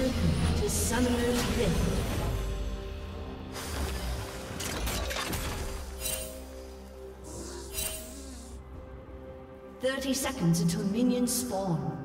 Welcome to Summoner's Rift. Thirty seconds until minions spawn.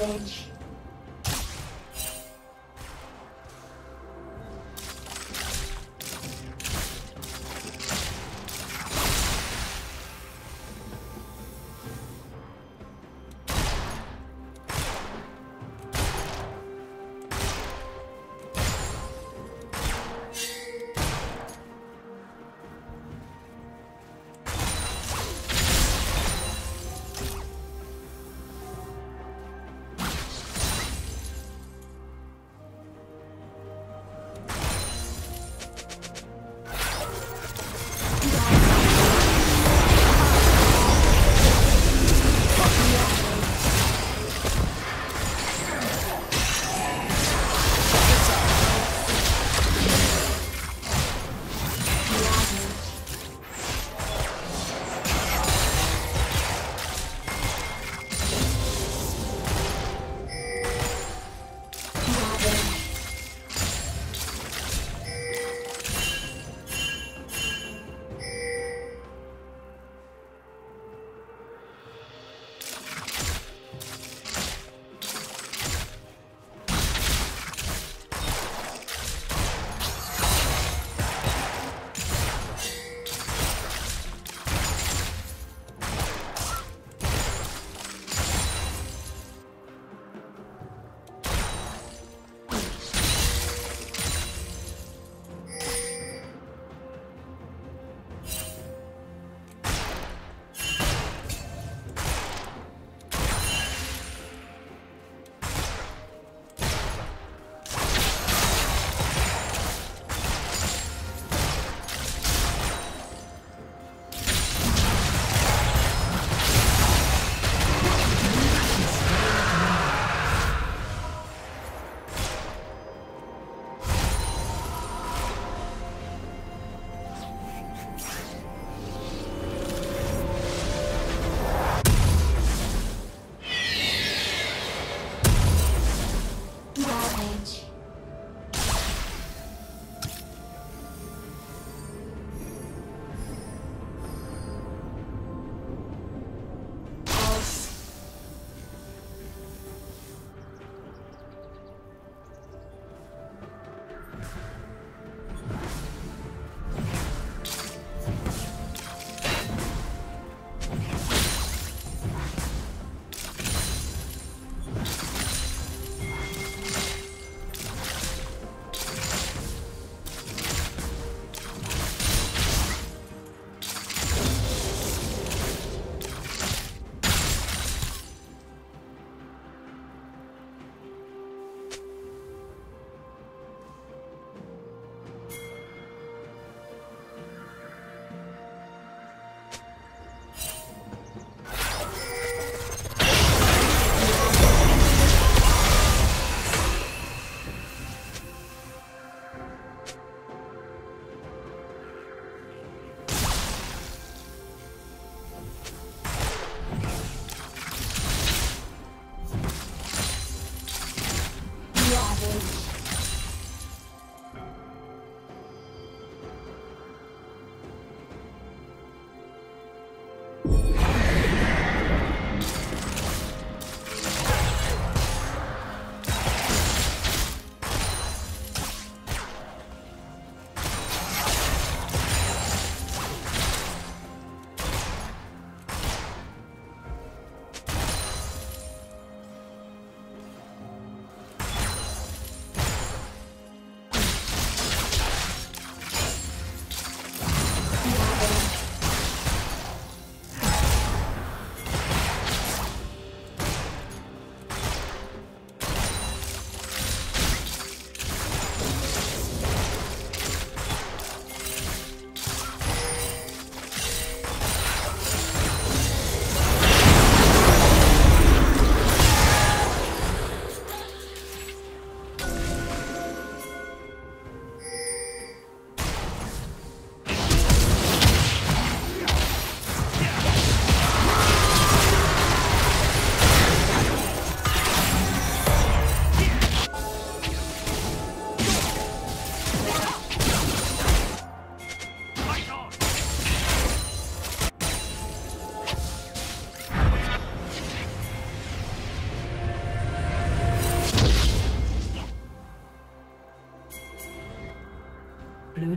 message. Blue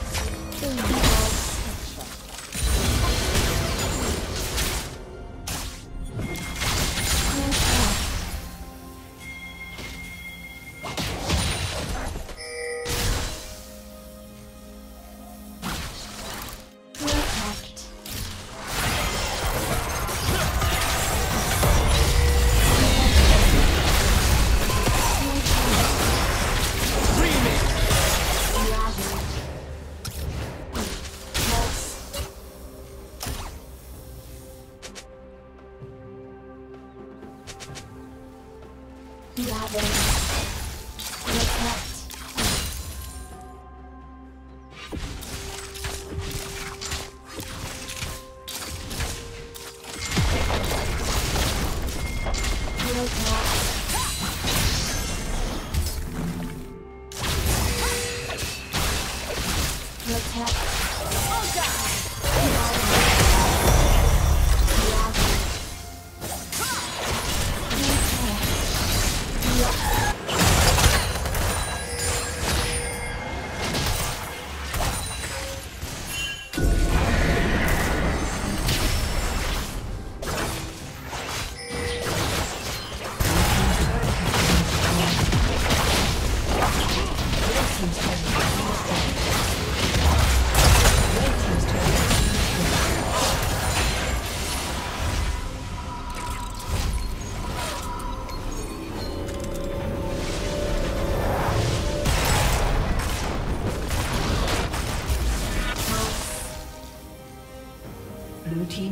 Yeah.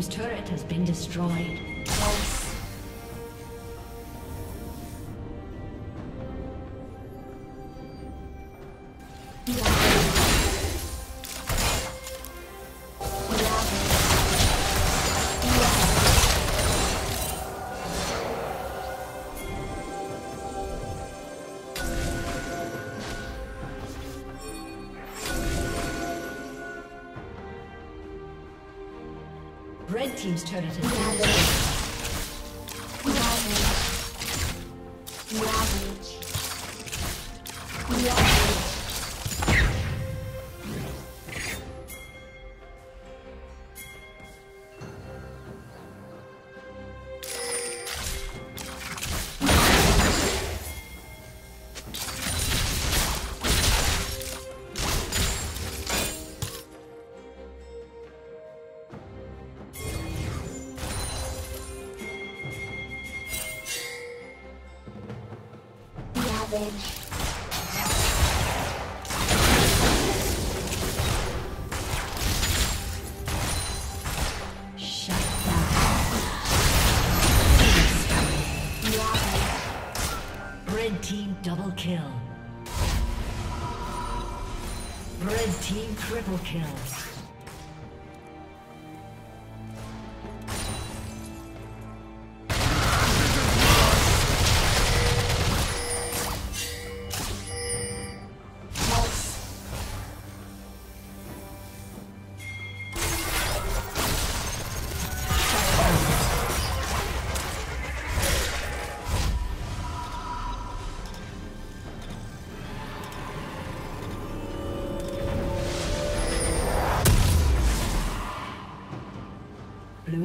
team's turret has been destroyed. Red team's turret has been destroyed. Red team double kill. Red team triple kill. Blue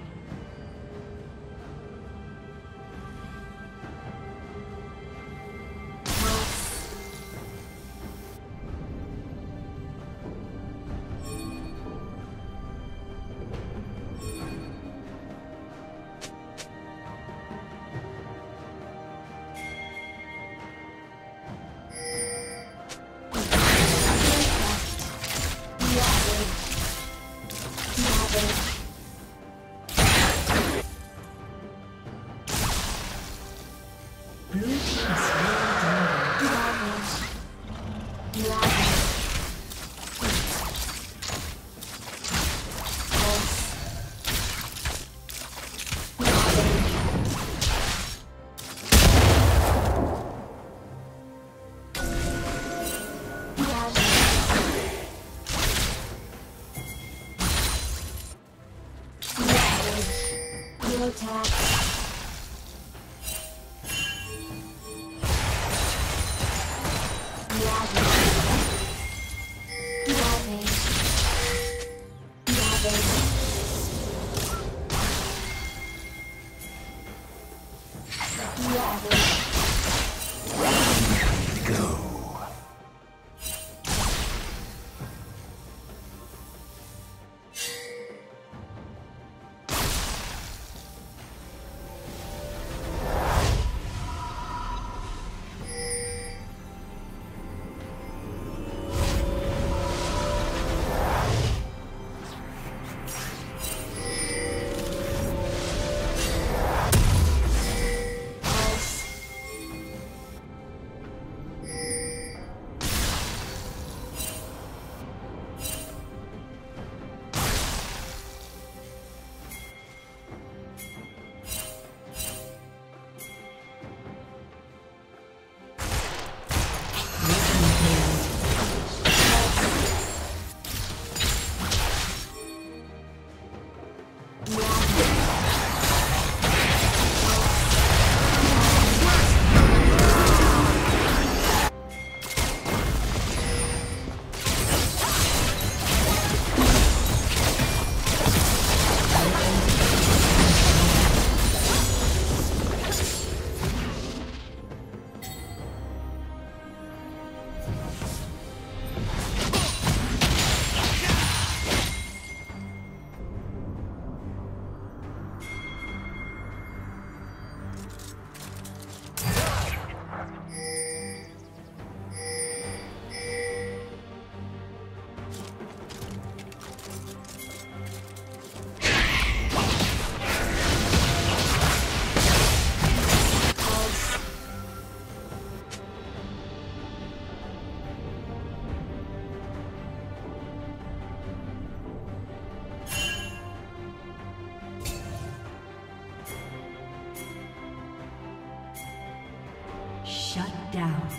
Shut down.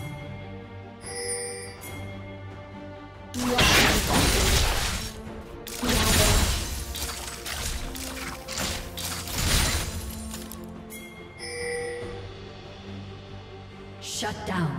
Shut down.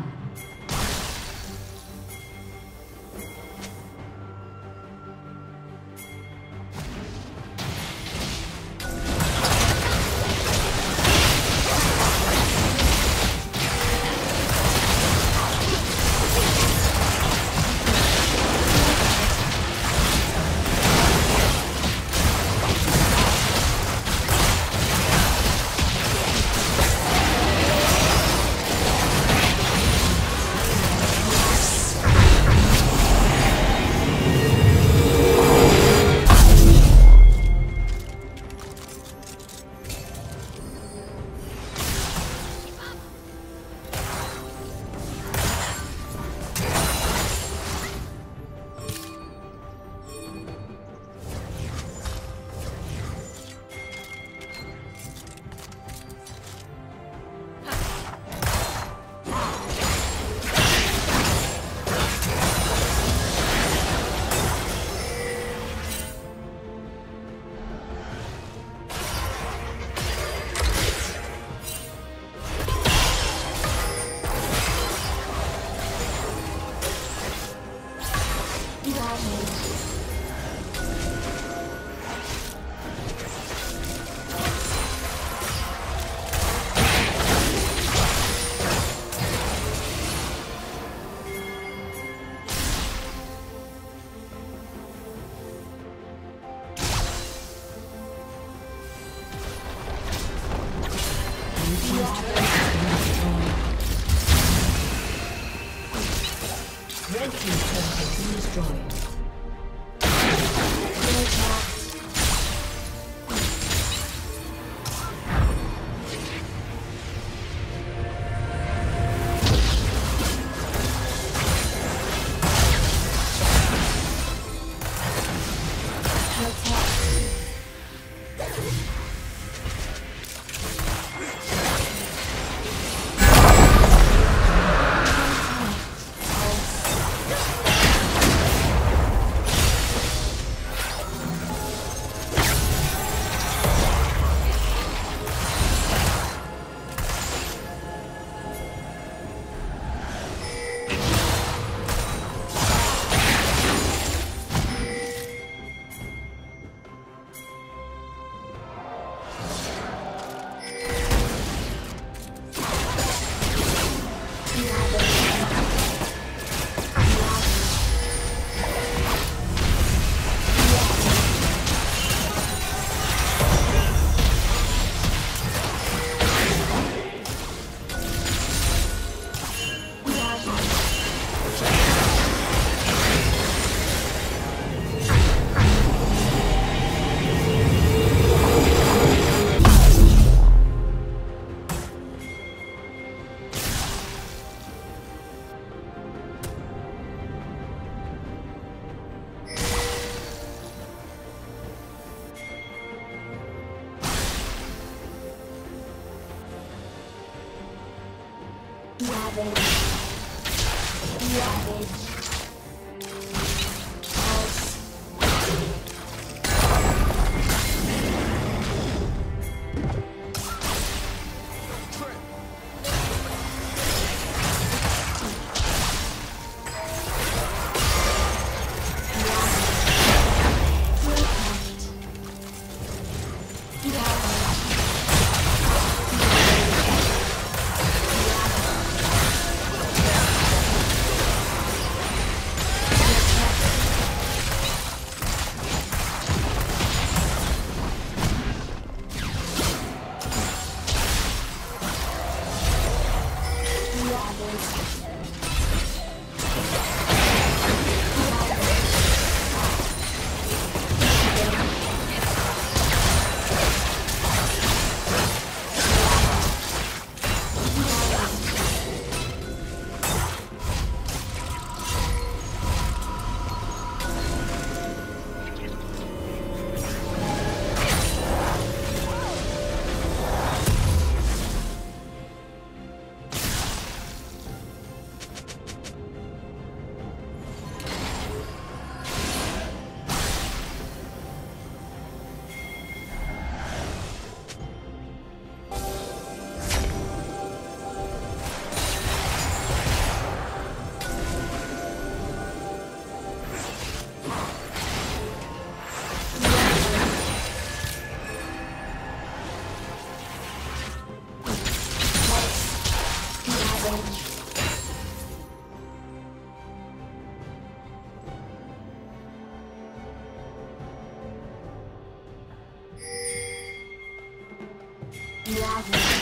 Lovely.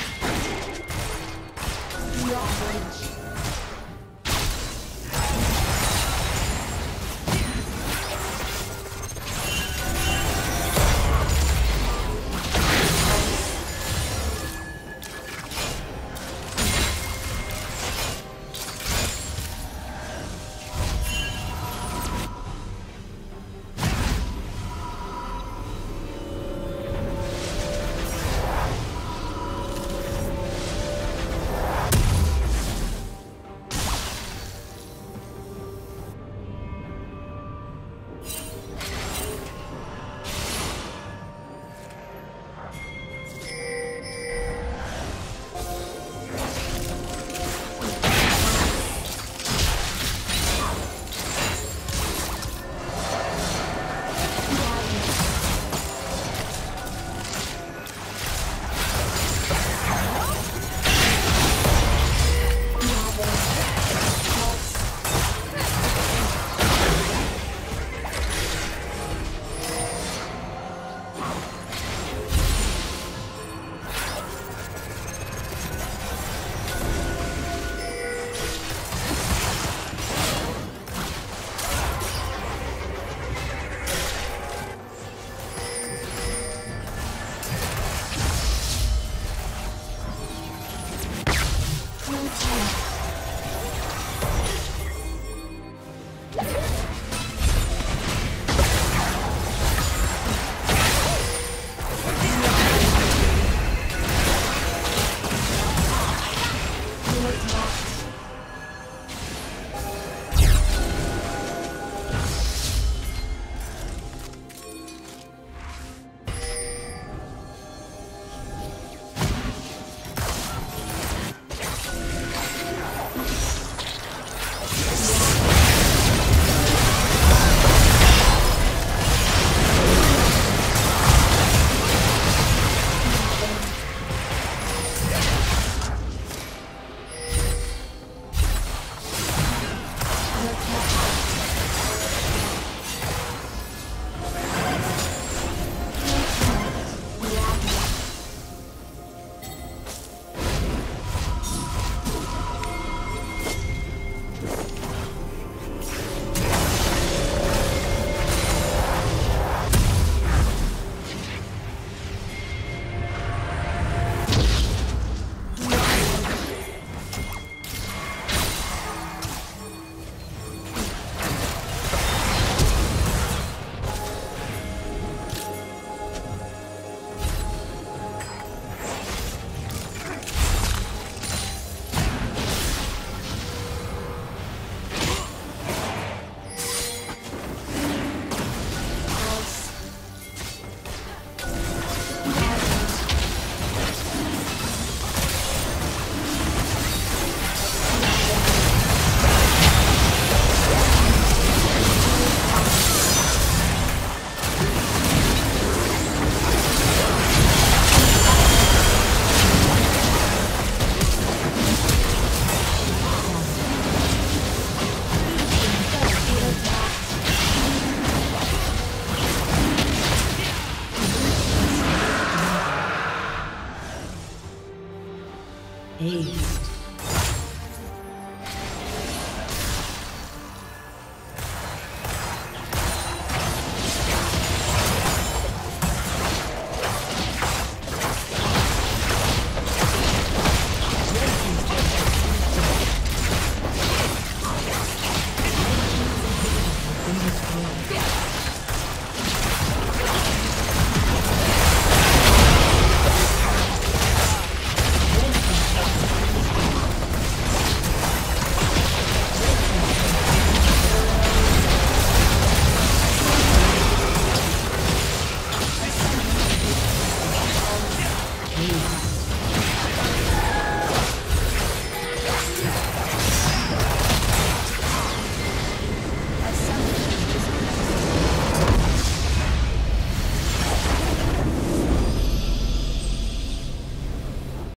Ace.